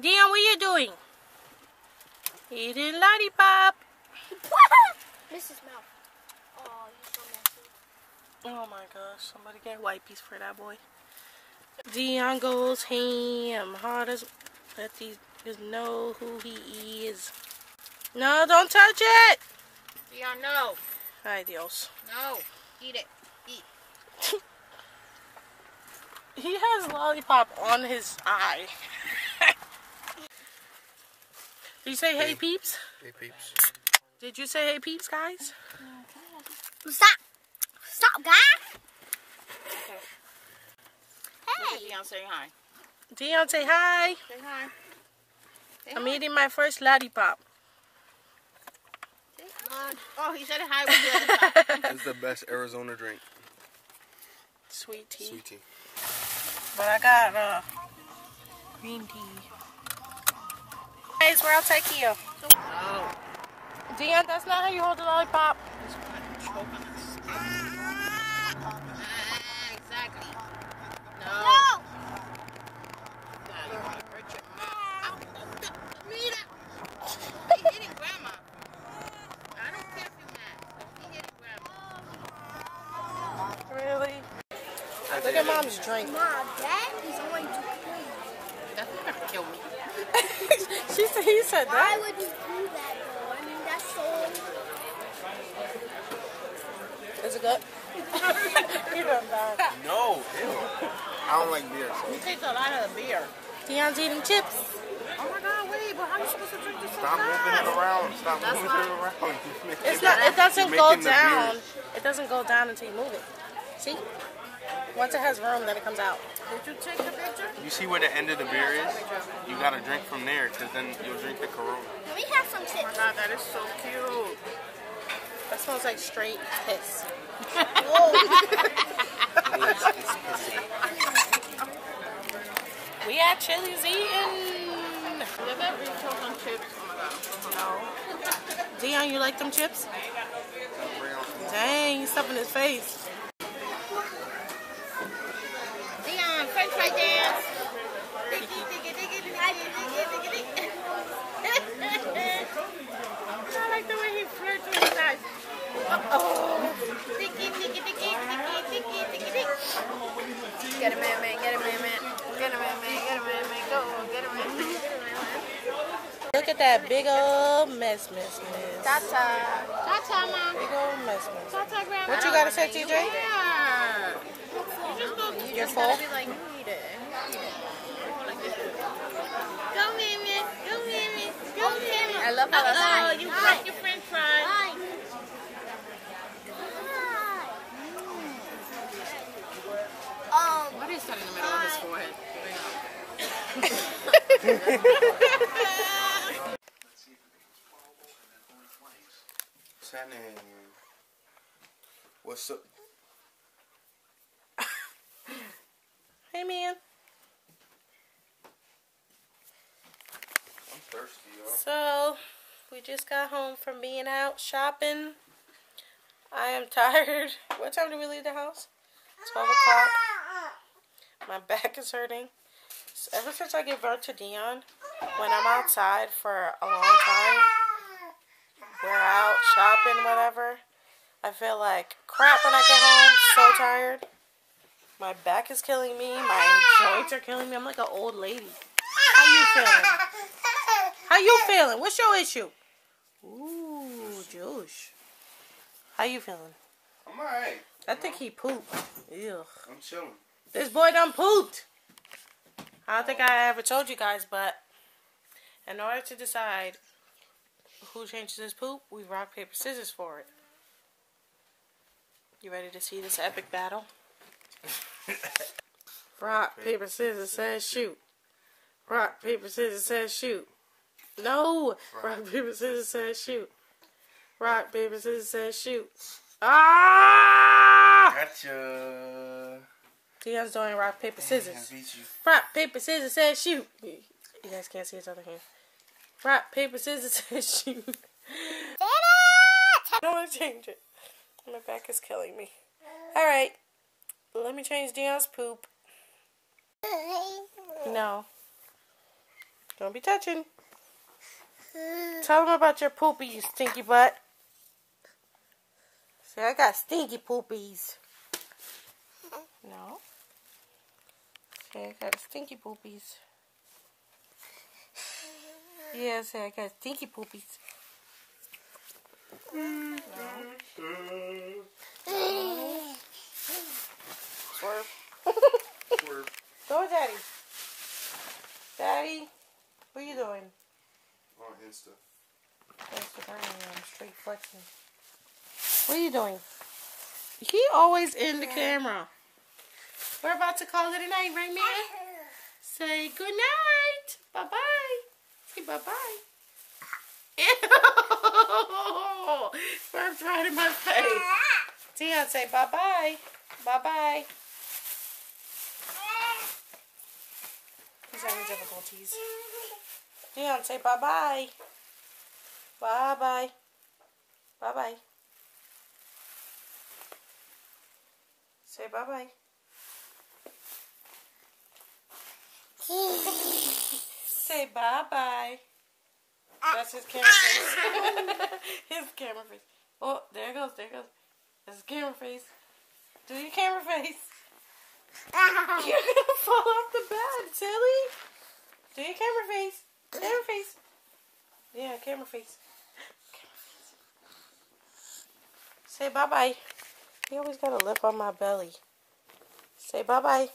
Dion, what are you doing? Eating lollipop. Miss his mouth. Oh, he's so messy. Oh my gosh, somebody get wipes for that boy. Dion goes ham hard as let these kids know who he is. No, don't touch it. Dion, no. Ay, Dios. No. Eat it. Eat. He has lollipop on his eye. Did you say hey peeps? Hey peeps. Did you say hey peeps, guys? Stop. Stop, guys. Okay. Hey. Dion, say hi. Dion, say hi. Say hi. Say I'm hi. Eating my first lollipop. Oh, he said hi with the other side. It's the best Arizona drink. Sweet tea. Sweet tea. But I got green tea. Guys, we're out Taquio. Oh. Dion, that's not how you hold the lollipop. Exactly. No. No. You want to hurt your mouth. He hitting grandma. I don't care if you're mad. He hitting grandma. Really? Look at mom's drink. Mom, that is going to kill me. That's going to kill me. He said that. Why would you do that though? I mean, that's so. Is it good? You don't know. No, ew. I don't like beer. So. You taste a lot of beer. Dion's eating chips. Oh my God, wait, but how are you supposed to drink this? Stop moving it around. Stop moving it around. It's not. It doesn't go down. It doesn't go down until you move it. See? Once it has room, then it comes out. Did you take the picture? You see where the end of the beer is? You gotta drink from there, because then you'll drink the Corona. Let me have some chips. Oh my God, that is so cute. That smells like straight piss. Whoa. We had Chili's eating. Did that retail some chips? Oh my God. No. Dion, you like them chips? Dang, he's stuffing his face. French fry dance. I like the way he flirts with his eyes. Uh-oh. Get him, man, man. Get him, man, man. Get him, man, man. Get him, man, man. Go on. Get him, man, man. Look at that big old mess, mess, mess. Ta-ta. Ta-ta, Mom. Big old mess, mess. Ta-ta, Grandma. What you got to say, TJ? Yeah. You're full? Be like, eat it. Go, Mimi. Go, Mimi. Go, Mimi. I love how oh, you got your french fries. Hi. What is that in the middle of his forehead? Shannon. What's up? Hey, man. I'm thirsty, y'all. So, we just got home from being out shopping. I am tired. What time do we leave the house? 12 o'clock. My back is hurting. So, ever since I gave birth to Dion, when I'm outside for a long time, we're out shopping, whatever, I feel like crap when I get home. So tired. My back is killing me. My joints are killing me. I'm like an old lady. How you feeling? How you feeling? What's your issue? Ooh, Josh. How you feeling? I'm alright. I think he pooped. Ew. I'm chilling. This boy done pooped. I don't think I ever told you guys, but in order to decide who changes his poop, we rock, paper, scissors for it. You ready to see this epic battle? Rock, paper, scissors, says shoot. Rock, paper, scissors, says shoot. No! Rock, paper, scissors, says shoot. Rock, paper, scissors, says shoot. Ah! Gotcha. Dion's doing rock, paper, scissors. Rock, paper, scissors, says shoot. You guys can't see his other hand. Rock, paper, scissors, says shoot. I don't want to change it. My back is killing me. Alright. Let me change Dion's poop. No. Don't be touching. Tell them about your poopy, you stinky butt. See, I got stinky poopies. No. See, I got stinky poopies. Yeah, see, I got stinky poopies. No. Swerve. Swerve. Go, Daddy. Daddy, what are you doing? On Insta. I'm straight flexing. What are you doing? He always in the camera. We're about to call it a night, right, Mia? Say good night. Bye bye. Say bye bye. Ew! Swerve's right in my face. Dion, say bye bye. Bye bye. He's having difficulties. Dion, say bye bye. Bye bye. Bye bye. Say bye bye. Say bye bye. That's his camera face. His camera face. Oh, there it goes, there it goes. That's his camera face. Do your camera face. You're gonna fall off the bed, silly. Do your camera face. Camera face. Yeah, camera face. Camera face. Say bye bye. You always got a lip on my belly. Say bye bye.